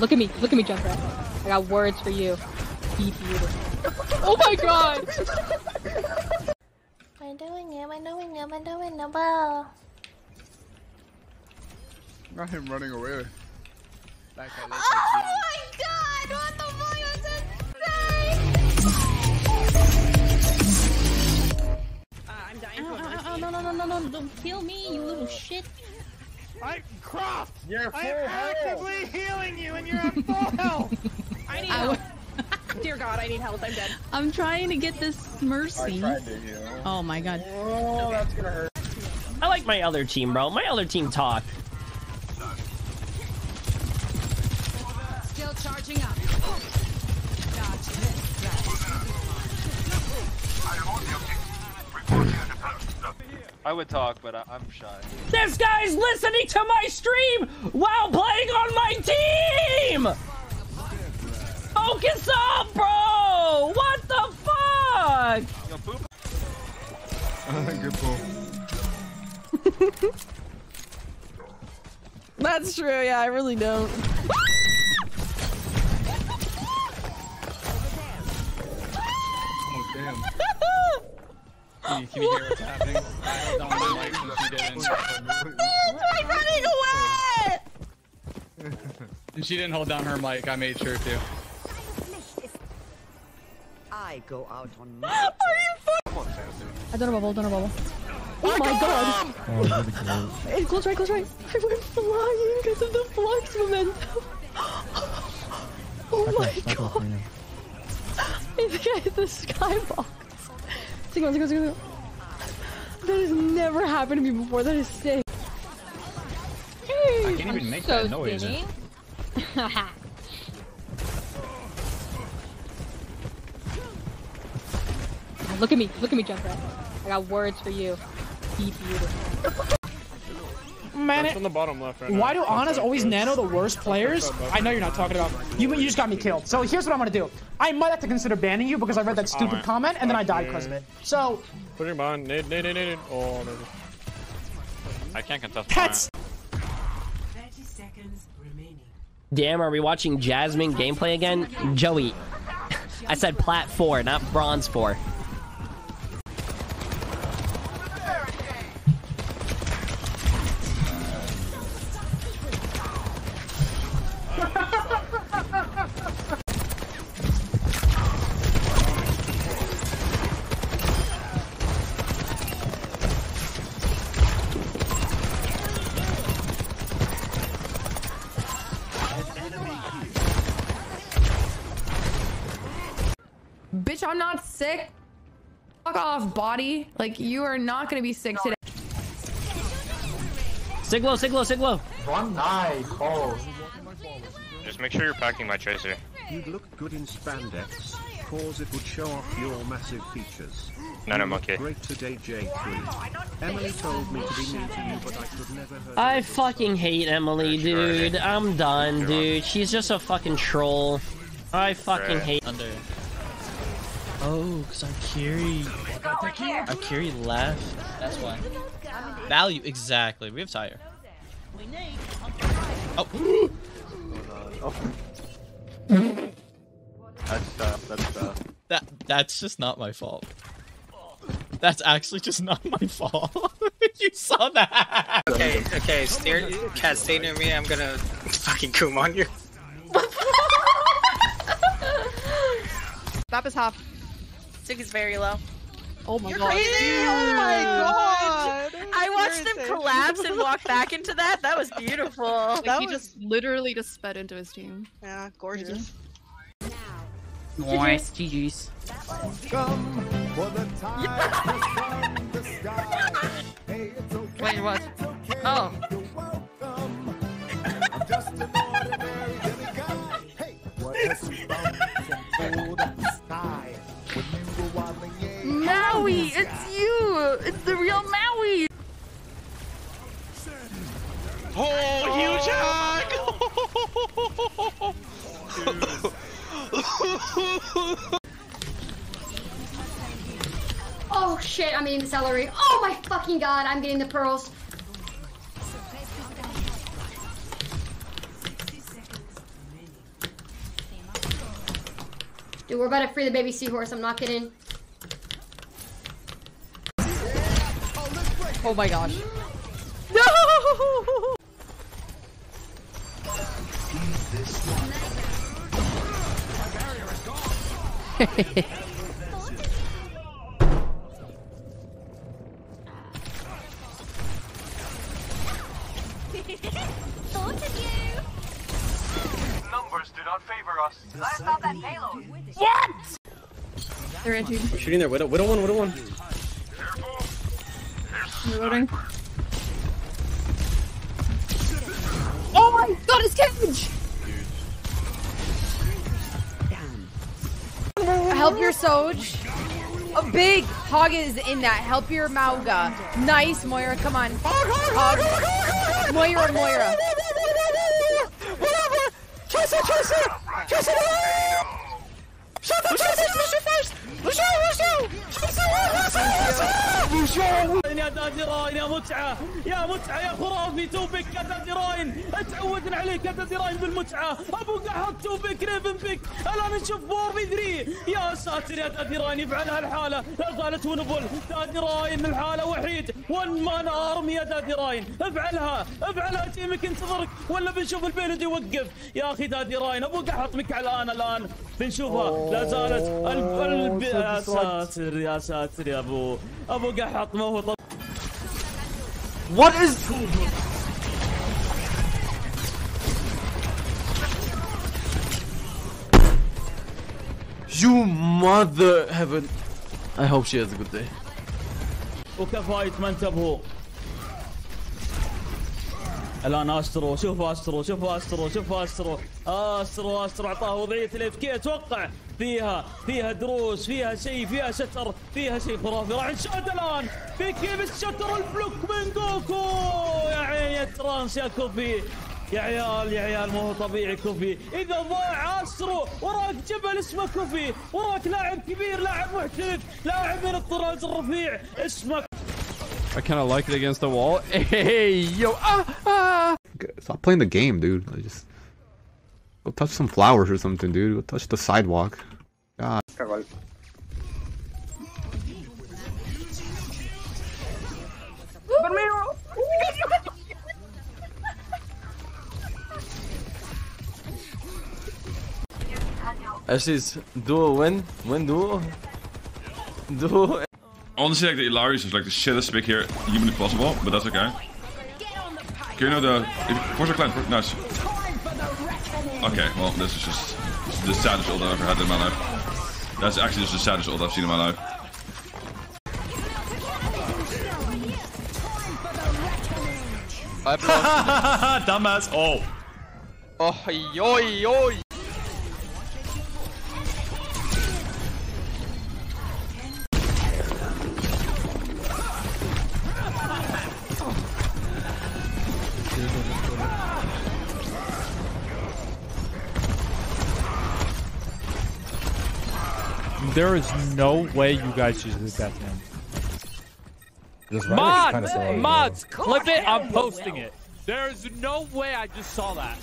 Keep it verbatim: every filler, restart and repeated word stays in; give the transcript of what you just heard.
Look at me. Look at me, Jumper. I got words for you. Be beautiful. Oh my god! I'm doing it. I'm doing it. I'm doing it. Not him running away. Like I like oh my god! What the fuck was that? Uh, I'm dying. Oh, oh, oh, no, no, no, no, no! Don't kill me, you little shit. I'm Croft! You're I am actively healing you and you're at full health! I need help. Dear god, I need help, I'm dead. I'm trying to get this mercy. I tried to heal. Oh my god. Oh, okay. That's gonna hurt. I like my other team, bro. My other team talk. Still charging up. I would talk, but I I'm shy. This guy's listening to my stream while playing on my team! Focus up, bro! What the fuck? Yo, boop. Good boop. That's true, yeah, I really don't. Oh, damn. Can you, can you hear what's happening? I don't know why she didn't. I running away! And she didn't hold down her mic, I made sure to. I go out on my. Are you fucking? I don't know bubble, don't know bubble. Oh my god! Oh, really close right, close right! I went flying because of the flux momentum! Oh my god! I think I hit the skybox! Go, go, go, go. That has never happened to me before. That is sick. Hey, I can't even I'm make so that noise. Look at me. Look at me, Jumper. I got words for you. Be beautiful. Man, it, on the bottom left right why now. Do Ana's always nano the worst players? I know you're not talking about you. You just got me killed. So here's what I'm gonna do. I might have to consider banning you because I read that stupid right. comment and then I died because of it. So. Put him on. Nade, nade, nade, nade. Oh, no. I can't contest. That's. thirty seconds remaining. Damn, are we watching Jasmine gameplay again, Joey? I said plat four, not bronze four. Bitch, I'm not sick. Fuck off, body. Like, you are not gonna be sick today. Sig low, sig low, sig low. One night, oh. Just make sure you're packing my tracer. You'd look good in spandex, cause it would show off your massive features. No, no, I'm okay. Great today, J three. Emily told me to be mean to you, but I could never hurt I you fucking hate Emily, dude. Right. I'm done, dude. She's just a fucking troll. I fucking right. hate Thunder. Oh, cause I'm Kiri. I'm Kiri left. That's why. Value, exactly. We have Tyre. Oh. Oh. That's uh, that's uh. That that's just not my fault. That's actually just not my fault. You saw that. Okay, okay. Steer, Cat, stay near me. I'm gonna fucking coom on you. Stop his hop. Sig is very low. Oh my You're god. Crazy. Oh my god. I watched them collapse and walk back into that. That was beautiful. Like that he was... just literally just sped into his team. Yeah, gorgeous. Yeah. Nice, G G's. Come for the time to sky. Hey, it's okay. Wait, what? It's okay. Oh. You're welcome. I'm just an ordinary little guy. Hey, what is it? Maui, it's you! It's the real Maui! Oh, oh. Huge hack! Oh shit, I'm eating celery. Oh my fucking god, I'm getting the pearls. Dude, we're about to free the baby seahorse. I'm not kidding. Oh my gosh. No! Numbers do not favor us. Let us stop that payload. What? They're in dude. We're shooting their widow. Widow one, widow one. Reloading. Oh my god, it's cage! Help your Soj. A big Hog is in that. Help your Mauga. Nice, Moira. Come on. Hog. Moira, Moira. Chase it, chase it. Chase it. Shut the chase it. Lucio first. Lucio, Lucio. Chase it. Lucio, Lucio. يا متعة يا متعة يا خرافي توبك كذا زراين اتعودنا عليه كذا زراين بالمتعة ابو قحط توبك ريفن بيك الان نشوف بور بدري يا ساتر يا تاديراين يفعل هالحالة قالت ونبل تاديراين الحالة وحيد ون مان ارم يا تاديراين افعلها افعلها تيمك انتظرك ولا بنشوف البيلد يوقف يا اخي تاديراين ابو قحط مكعلان الان بنشوفها لا زالت الب يا ساتر يا ساتر يا ابو ابو قحط ما هو What is You mother heaven I hope she has a good day وكفاية ما انتبهوا الان استرو شوف استرو شوف استرو شوف استرو استرو استرو اعطاه وضعية الاف كي اتوقع فيها فيها دروس فيها شيء فيها شتر فيها شيء خرافي راح نشوت الان في كيف الشتر البلوك من جوكو يا عيني يا ترانس يا كوفي يا عيال يا عيال مو طبيعي كوفي اذا ضاع اسرو وراك جبل اسمه كوفي وراك لاعب كبير لاعب محترف لاعب من الطراز الرفيع اسمك I kind of like it against the wall. Hey, yo, ah, ah. Stop playing the game, dude. I just go touch some flowers or something, dude. Go touch the sidewalk. God. Ashley's duo win, win duo, duo. Honestly, like the Hilarious is like the shittest pick here humanly possible, but that's okay. Okay, you know the force a client, for, nice. Okay, well this is just the saddest ult I've ever had in my life. That's actually just the saddest ult I've seen in my life. Dumbass! Oh. Oh yo yo. There is no way you guys should hit that thing. Mods! Mods! Clip it! I'm posting it! There is no way I just saw that.